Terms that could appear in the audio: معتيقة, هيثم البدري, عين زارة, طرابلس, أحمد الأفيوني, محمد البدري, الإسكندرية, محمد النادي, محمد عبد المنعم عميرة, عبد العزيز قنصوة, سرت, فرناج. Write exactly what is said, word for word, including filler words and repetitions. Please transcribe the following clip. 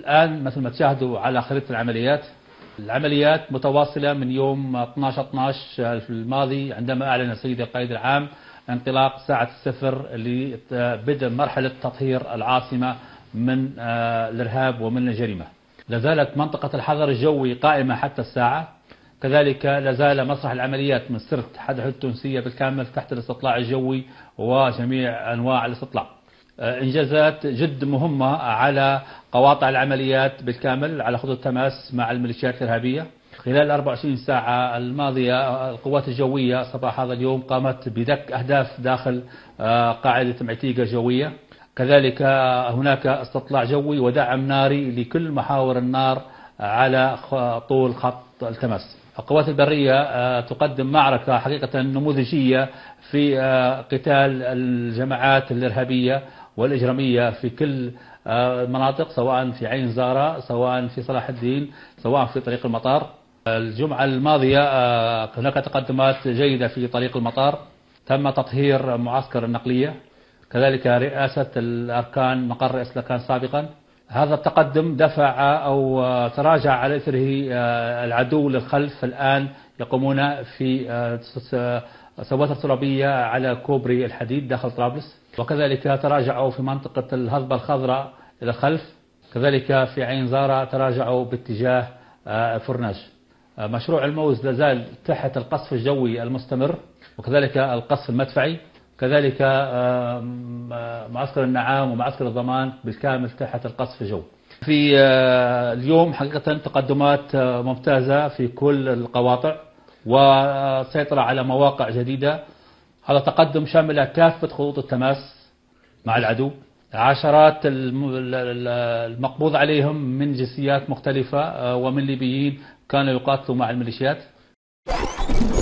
الآن مثل ما تشاهدوا على خريطة العمليات، العمليات متواصلة من يوم اثني عشر اثني عشر الماضي عندما أعلن سيد القائد العام انطلاق ساعة الصفر لبدء مرحلة تطهير العاصمة من الإرهاب ومن الجريمة. لازالت منطقة الحظر الجوي قائمة حتى الساعة، كذلك لازال مسرح العمليات من سرت حتى الحدود التونسية بالكامل تحت الاستطلاع الجوي وجميع أنواع الاستطلاع. إنجازات جد مهمة على قواطع العمليات بالكامل على خطوط التماس مع الميليشيات الإرهابية. خلال أربع وعشرين ساعة الماضية القوات الجوية صباح هذا اليوم قامت بدك أهداف داخل قاعدة معتيقة الجوية، كذلك هناك استطلاع جوي ودعم ناري لكل محاور النار على طول خط التماس. القوات البرية تقدم معركة حقيقة نموذجية في قتال الجماعات الإرهابية والإجرامية في كل المناطق، سواء في عين زارة، سواء في صلاح الدين، سواء في طريق المطار. الجمعة الماضية هناك تقدمات جيدة في طريق المطار، تم تطهير معسكر النقلية، كذلك رئاسة الأركان مقر رئاسة الأركان سابقا. هذا التقدم دفع أو تراجع على إثره العدو للخلف، الآن يقومون في سواتر ترابية على كوبري الحديد داخل طرابلس، وكذلك تراجعوا في منطقة الهضبة الخضراء إلى الخلف، كذلك في عين زارة تراجعوا باتجاه فرناج. مشروع الموز لازال تحت القصف الجوي المستمر، وكذلك القصف المدفعي، كذلك معسكر النعام ومعسكر الضمان بالكامل تحت القصف الجوي. في اليوم حقيقة تقدمات ممتازة في كل القواطع وسيطرة على مواقع جديدة. هذا تقدم شامل كافة خطوط التماس مع العدو. عشرات المقبوض عليهم من جنسيات مختلفة ومن ليبيين كانوا يقاتلوا مع الميليشيات.